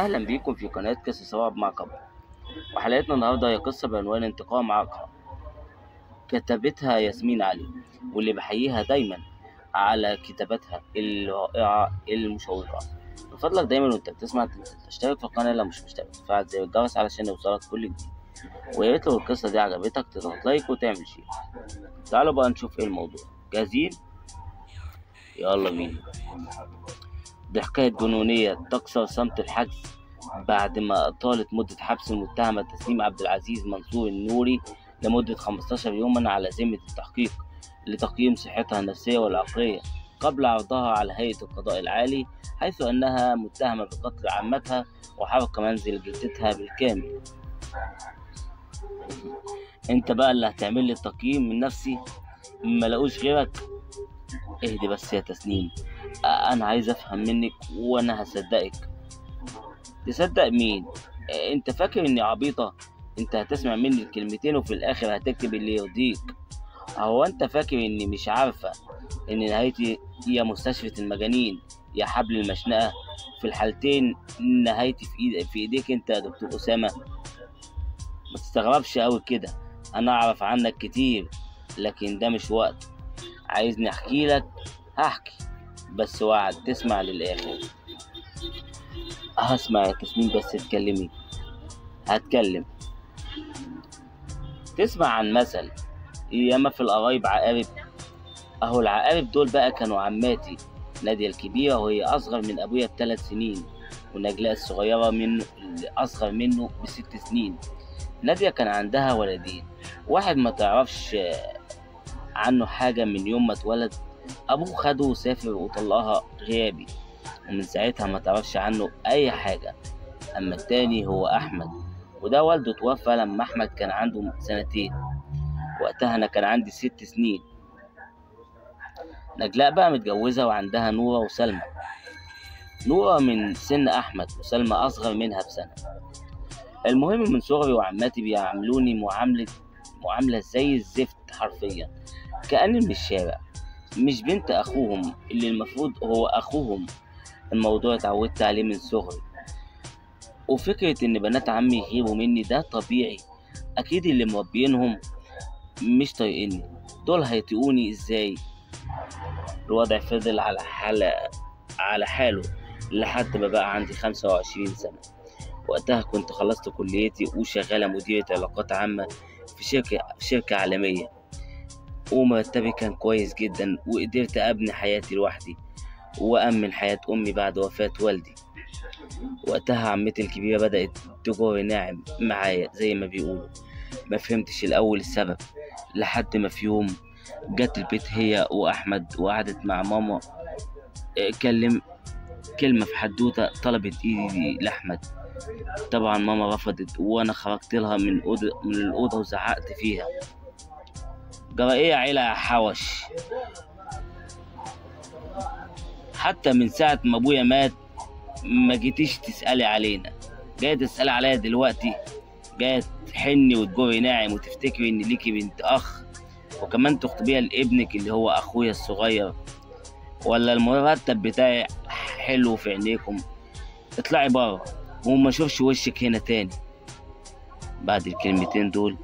واهلا بيكم في قناه قصه صواب مع كابو. وحلقتنا النهارده هي قصه بعنوان انتقام عقرب، كتبتها ياسمين علي، واللي بحييها دايما على كتاباتها الرائعه المشوقه. من فضلك دايما وانت بتسمع تشترك في القناه لو مش مشترك، وتفعل زي الجرس علشان يوصلك كل جديد. ويا ريت لو القصه دي عجبتك تضغط لايك وتعمل شير. تعالوا بقى نشوف ايه الموضوع. جاهزين؟ يلا بينا. بالحكاية الجنونية تكسر صمت الحجز بعد ما أطالت مدة حبس المتهمة تسنيم عبدالعزيز منصور النوري لمدة 15 يوما على ذمة التحقيق لتقييم صحتها النفسية والعقلية، قبل عرضها على هيئة القضاء العالي، حيث أنها متهمة بقتل عمتها وحرق منزل جدتها بالكامل. أنت بقى اللي هتعمل لي التقييم النفسي؟ ما لقوش غيرك؟ اهدي بس يا تسنيم، انا عايز افهم منك وانا هصدقك. تصدق مين؟ انت فاكر اني عبيطه؟ انت هتسمع مني الكلمتين وفي الاخر هتكتب اللي يرضيك. هو انت فاكر اني مش عارفه ان نهايتي هي مستشفى المجانين يا حبل المشنقه؟ في الحالتين نهايتي في ايديك انت يا دكتور اسامه. ما تستغربش قوي كده، انا اعرف عنك كتير، لكن ده مش وقت. عايزني احكي لك؟ هحكي، بس وعد تسمع للاخر. هسمع يا تسنيم، بس اتكلمي. هتكلم. تسمع عن مثل ياما في القرايب عقارب؟ اهو العقارب دول بقى كانوا عماتي، نادية الكبيرة وهي اصغر من ابويا ب3 سنين، ونجلاء الصغيرة من اصغر منه ب6 سنين. نادية كان عندها ولدين، واحد ما تعرفش عنه حاجة من يوم ما اتولد، أبوه خده وسافر وطلعها غيابي، ومن ساعتها ما تعرفش عنه أي حاجة. أما التاني هو أحمد، وده والده توفى لما أحمد كان عنده 2 سنين، وقتها أنا كان عندي 6 سنين. نجلاء بقى متجوزة وعندها نورة وسلمى. نورة من سن أحمد وسلمى أصغر منها ب1 سنة. المهم من صغري وعماتي بيعاملوني معاملة زي الزفت حرفيا، كأني من الشارع، مش بنت اخوهم اللي المفروض هو اخوهم. الموضوع اتعودت عليه من صغري، وفكرة ان بنات عمي يغيروا مني ده طبيعي، اكيد اللي مربينهم مش طايقيني، دول هيطيقوني ازاي؟ الوضع فضل على حاله لحد ما بقى عندي 25 سنة. وقتها كنت خلصت كليتي وشغالة مديرة علاقات عامة في شركة عالمية، ومرتبي كان كويس جدا، وقدرت أبني حياتي لوحدي وأمن حياة أمي بعد وفاة والدي. وقتها عمتي الكبيرة بدأت تجور ناعم معايا زي ما بيقولوا. ما فهمتش الأول السبب، لحد ما في يوم جت البيت هي وأحمد وقعدت مع ماما، كلمة في حدوتة، طلبت إيدي لأحمد. طبعا ماما رفضت، وأنا خرجت لها من الأوضة وزعقت فيها، جرى ايه يا عيلة يا حوش؟ حتى من ساعة ما ابويا مات ما جيتيش تسألي علينا، جاية تسألي عليا دلوقتي؟ جاية تحني وتجري ناعم وتفتكري ان ليكي بنت اخ، وكمان تخطبيها لابنك اللي هو اخويا الصغير؟ ولا المرتب بتاعي حلو في عينيكم؟ اطلعي بره وما اشوفش وشك هنا تاني. بعد الكلمتين دول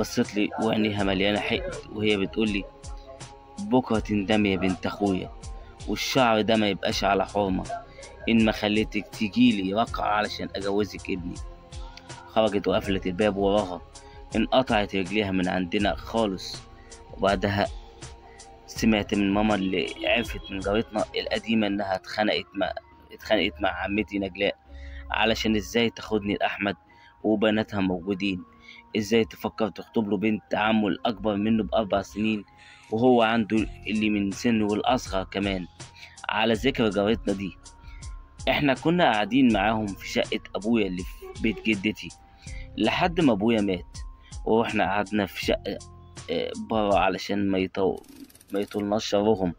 بصت لي وعينيها مليانه حقد، وهي بتقول لي بكره تندمي يا بنت اخويا، والشعر ده ما يبقاش على حرمه، ان ما خليتك تجيلي رقعه علشان اجوزك ابني. خرجت وقفلت الباب وراها، انقطعت رجليها من عندنا خالص. وبعدها سمعت من ماما اللي عرفت من جارتنا القديمه انها اتخانقت مع عمتي نجلاء، علشان ازاي تاخدني لاحمد وبناتها موجودين، ازاي تفكر تخطب له بنت عمه الاكبر منه ب4 سنين وهو عنده اللي من سنه والاصغر كمان. على ذكر جارتنا دي، احنا كنا قاعدين معاهم في شقه ابويا اللي في بيت جدتي لحد ما ابويا مات، واحنا قعدنا في شقه بره علشان ما يطولناش شرهم.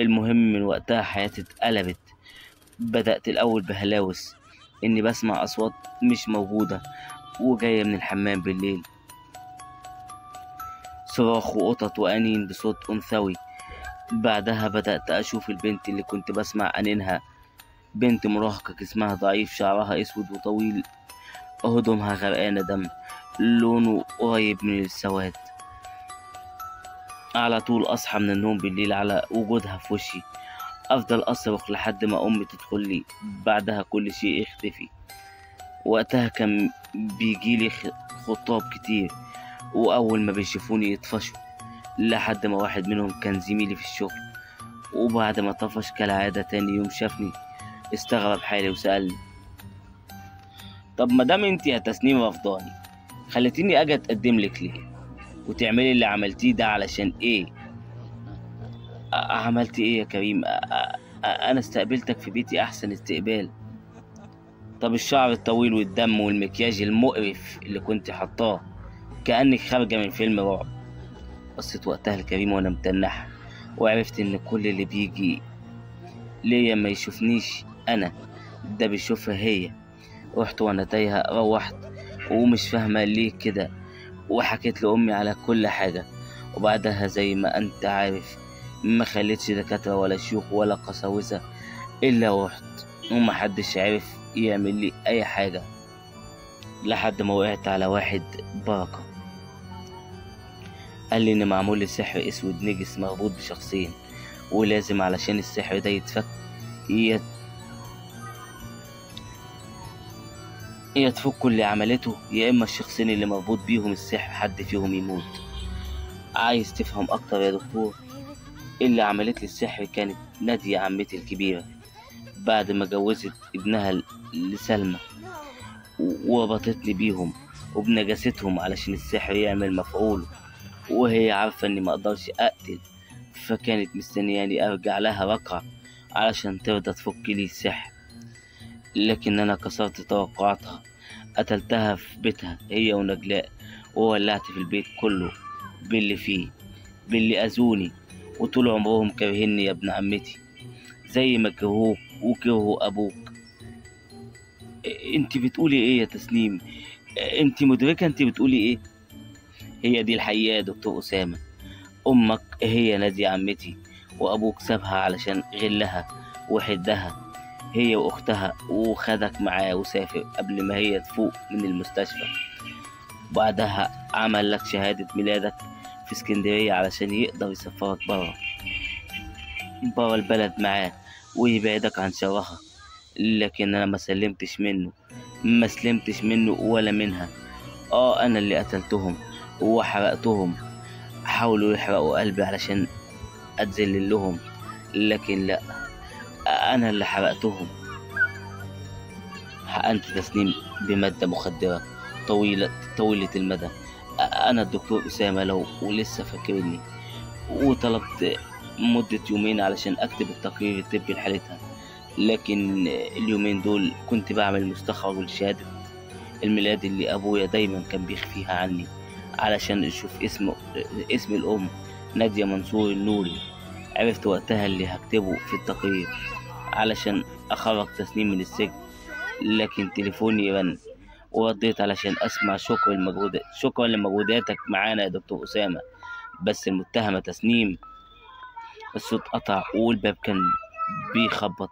المهم من وقتها حياتي اتقلبت، بدات الاول بهلاوس اني بسمع اصوات مش موجوده وجاية من الحمام بالليل، صراخ وقطط وأنين بصوت أنثوي. بعدها بدأت أشوف البنت اللي كنت بسمع أنينها بنت مراهقة جسمها ضعيف، شعرها اسود وطويل، هدومها غرقانة دم، لونه قريب من السواد. على طول اصحى من النوم بالليل على وجودها في وشي، افضل اصرخ لحد ما امي تدخل لي، بعدها كل شيء يختفي. وقتها كان بيجيلي خطاب كتير، واول ما بيشوفوني يطفشوا، لحد ما واحد منهم كان زميلي في الشغل، وبعد ما طفش كالعادة تاني يوم شافني استغرب حالي وسألني: طب ما دام انت يا تسنيم رفضاني، خلتيني اجي اتقدم لك ليه؟ وتعملي اللي عملتيه ده علشان ايه؟ عملت ايه يا كريم؟ انا استقبلتك في بيتي احسن استقبال. طب الشعر الطويل والدم والمكياج المقرف اللي كنت حطاه، كأنك خارجة من فيلم رعب. بصيت وقتها لكريم وانا متنحة، وعرفت ان كل اللي بيجي ليا ما يشوفنيش انا، ده بيشوفها هي. رحت وانا تايهة، روحت ومش فاهمة ليه كده، وحكيت لأمي على كل حاجة. وبعدها زي ما انت عارف ما خليتش دكاترة ولا شيوخ ولا قساوسة الا رحت، ومحدش عارف يعمل لي اي حاجة، لحد ما وقعت على واحد بركة، قال لي ان معمول لي سحر اسود نجس مربوط بشخصين، ولازم علشان السحر ده يتفك يتفك اللي عملته، يا اما الشخصين اللي مربوط بيهم السحر حد فيهم يموت. عايز تفهم اكتر يا دكتور؟ اللي عملت لي السحر كانت نادية عمتي الكبيرة، بعد ما جوزت ابنها لسلمى، وربطتني بيهم وبنجاستهم علشان السحر يعمل مفعوله، وهي عارفة اني مقدرش اقتل، فكانت مستنياني ارجع لها ركعة علشان ترضى تفك لي السحر. لكن انا كسرت توقعاتها، قتلتها في بيتها هي ونجلاء، وولعت في البيت كله باللي فيه، باللي اذوني وطول عمرهم كرهني يا ابن عمتي، زي ما كرهوك وكرهوا ابوك. انت بتقولي ايه يا تسنيم؟ انت مدركة انت بتقولي ايه؟ هي دي الحقيقة يا دكتور أسامة، أمك هي نادية عمتي، وأبوك سابها علشان غلها وحدها هي وأختها، وخدك معاه وسافر قبل ما هي تفوق من المستشفى. بعدها عمل لك شهادة ميلادك في اسكندرية علشان يقدر يسفرك برا البلد معاه ويبعدك عن شرها. لكن أنا ما سلمتش منه ولا منها. أنا اللي قتلتهم وحرقتهم، حاولوا يحرقوا قلبي علشان اتذلل لهم، لكن لا، انا اللي حرقتهم. حقنت تسنيم بمادة مخدرة طويلة المدى، انا الدكتور أسامة لو ولسه فاكرني، وطلبت مدة يومين علشان اكتب التقرير الطبي لحالتها، لكن اليومين دول كنت بعمل مستخرج لشهادة الميلاد اللي ابويا دايما كان بيخفيها عني علشان اشوف اسم الام نادية منصور النوري. عرفت وقتها اللي هكتبه في التقرير علشان اخرج تسنيم من السجن، لكن تليفوني رن، ورديت علشان اسمع: شكرا لمجهوداتك معانا يا دكتور أسامة، بس المتهمة تسنيم. الصوت قطع والباب كان بيخبط،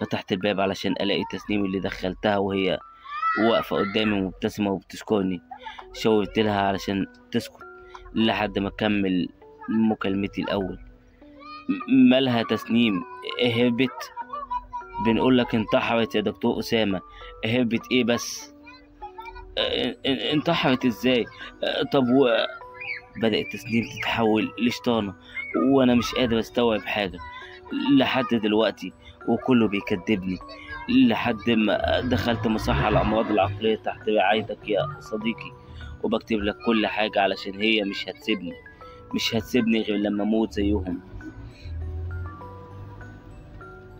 فتحت الباب علشان الاقي تسنيم اللي دخلتها وهي واقفة قدامي مبتسمة وبتشكرني. شاورت لها علشان تسكت لحد ما اكمل مكالمتي الاول. مالها تسنيم؟ هربت؟ بنقول لك انتحرت يا دكتور أسامة. هربت ايه بس؟ انتحرت ازاي؟ طب بدأت تسنيم تتحول لشطانة، وانا مش قادر استوعب حاجة لحد دلوقتي، وكله بيكذبني، لحد ما دخلت مصحة الأمراض العقلية تحت رعايتك يا صديقي، وبكتب لك كل حاجة علشان هي مش هتسيبني غير لما أموت زيهم.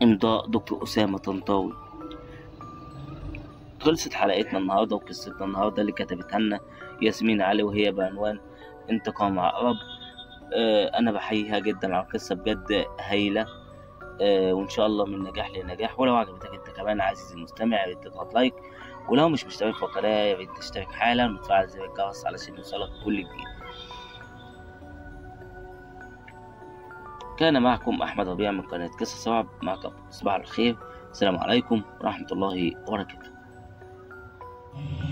إمضاء دكتور أسامة طنطاوي. خلصت حلقتنا النهاردة وقصتنا النهاردة اللي كتبتها لنا ياسمين علي، وهي بعنوان انتقام عقرب. أنا بحييها جدا على القصة، بجد هايلة، وان شاء الله من نجاح لنجاح. ولو عجبتك انت كمان عزيزي المستمع يا ريت تضغط لايك، ولو مش مشترك في القناه يا ريت تشترك حالا وتفعل زر الجرس علشان يوصلك كل جديد. كان معكم احمد ربيع من قناه قصص رعب مع كابو. صباح الخير السلام عليكم ورحمة الله وبركاته.